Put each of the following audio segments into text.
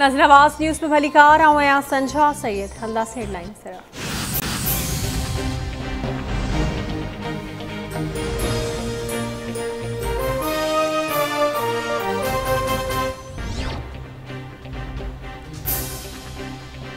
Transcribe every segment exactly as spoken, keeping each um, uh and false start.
नाज़रीन आवाज़ न्यूज़ में भली कार आऊं या संझा सैयद हल्ला से हेडलाइन सरा।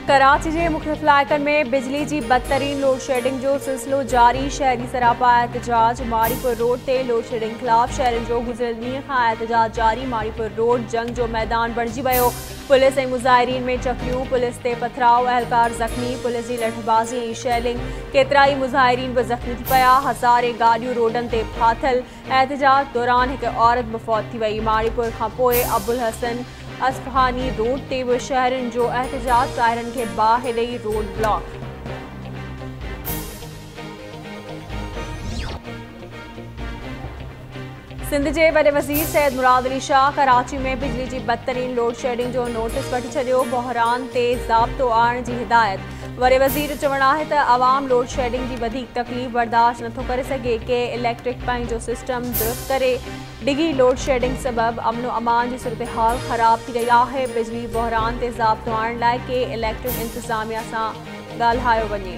कराची के मुख्तलिफ इलाक़नि में बिजली की बदतरीन लोड शेडिंग जो सिलसिलो जारी, शहरी सरापा एहतजाज। मारीपुर रोड से लोड शेडिंग खिलाफ़ शहरनि जो गुज़िरियल ॾींहं खां एहतजाज जारी। मारीपुर रोड जंग जो मैदान बणिजी वियो। पुलिस ए मुज़ाहिरीन में चकलियूं, पुलिस से पथराव, एहलकार जख्मी। पुलिस की लठबाजी ए शैलिंग, केतरा ही मुज़ाहिरीन भी जख्मी थी पाया। हज़ारें गाड़ियों रोडन से फाथल। एहतजाज दौरान एक औरत भी फौत थी वही। मारीपुर खां पोइ अबुल हसन असफहानी रोड ते बि शहरनि जो एहतजाज, टायरनि खे बाहि ॾेई रोड ब्लॉक। सिंध के वॾे वज़ीर सैयद मुराद अली शाह कराची में बिजली की बदतरीन लोड शेडिंग जो नोटिस वठी छॾियो। बहरान ते ज़ाब्तो आणण जी हिदायत। वॾे वज़ीर जो चवणु आहे त आवाम लोड शेडिंग की वधीक तकलीफ़ बर्दाश्त नथो करे सघे के इलेक्ट्रिक पंहिंजो सिस्टम दुरुस्त करे। डिघी लोड शेडिंग सबब अमनो अमान की सूरत हाल ख़राब थी रही है। बिजली बहरान से ज़ाब्तो आणण लाइ के इलेक्ट्रिक इंतज़ामिया सां ॻाल्हायो वञे।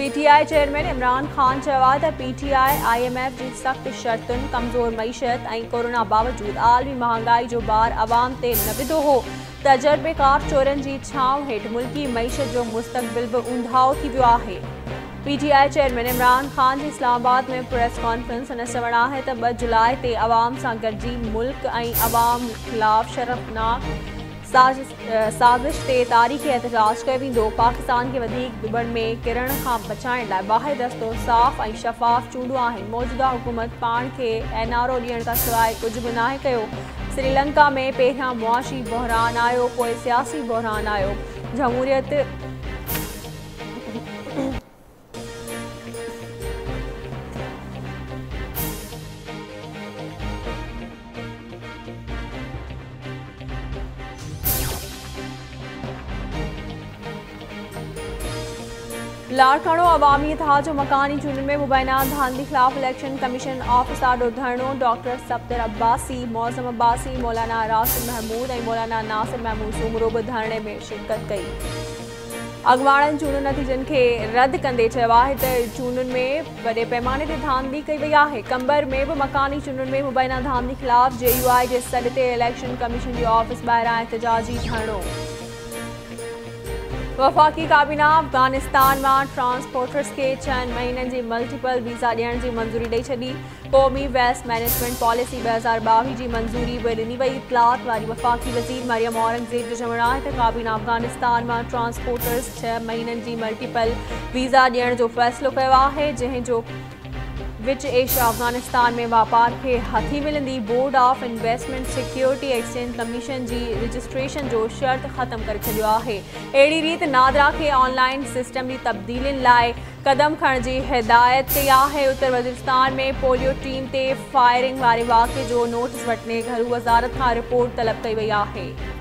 पीटीआई चेयरमैन इमरान खान चयो पीटीआई आईएमएफ की सख्त शर्तुन, कमजोर मईशत और कोरोना बावजूद आलमी महंगाई जो बार आवाम से न विधो हो। तजर्बेकार चोरन की छांव हेठ मुल्की मईशत जो मुस्तकबिल भी ऊंधाओ थी वियो है। पीटीआई चेयरमैन इमरान खान की इस्लामाबाद में प्रेस कॉन्फ्रेंस में चवणु है त ॿ जुलाई से आवाम से गड्जी मुल्क और आवाम खिलाफ शर्मनाक साजिश से तारीख़ एहतजाज किया। पाकिस्तान के वधीक डुबण में किरण का बचाने लाइ वाहिद रस्तो साफ़ और शफाफ चूंडू है। मौजूदा हुकूमत पान के एनआरओ दियण का सवाइ कुछ भी ना किया। श्रीलंका में पहियां मुआशी बहरान आयो, पोइ सियासी बहरान आयो। जमहूरियत लाड़काणो अवामी इतिहाद जो मकानी चूंडन में मुबैना धांधली खिलाफ इलेक्शन कमीशन ऑफिस आडो धरणो। डॉक्टर सफदर अब्बासी, मौज़म अब्बासी, मौलाना राशिद महमूद और मौलाना नासिर महमूद सूमरो भी धरने में शिरकत कई। अगवाणन चूंडन नतीजन के रद्द कंदे चयो है त चूंडन में वडे पैमाने से धांधली कई वही है। कंबर में भी मकानी चूंडन में मुबैना धांधली खिलाफ जेयूआई के सॾ ते इलेक्शन कमीशन के ऑफिस ॿाहिरां एहतजाजी धरणो। वफाकी काबीना अफगानिस्तान में ट्रांसपोर्टर्स के छह महीनों की मल्टीपल वीज़ा देने की मंजूरी दे छी। कौमी वेस्ट मैनेजमेंट पॉलिसी दो हज़ार बाईस की मंजूरी भी दिनी वही। इतलात वाली वफाकी वजीर मरियम औरंगजेब जो चवण है त काबीना अफगानिस्तान में ट्रांसपोर्टर्स छह महीनों की मल्टीपल वीज़ा देने जो फैसलो किया है, जैसो विच एशिया अफगानिस्तान में व्यापार के हथी मिलंदी। Board of investment security exchange commission की रजिस्ट्रेशन जो शर्त ख़त्म कर छो है। अड़ी रीत नादरा के ऑनलाइन सिस्टम की तब्दीलिन लाए कदम खण की हिदायत किया है। उत्तर वज़ीरिस्तान में पोलियो टीम से फायरिंग वाले वाक़े जो नोटिस वटने घरू वजारत का रिपोर्ट तलब कई वही है।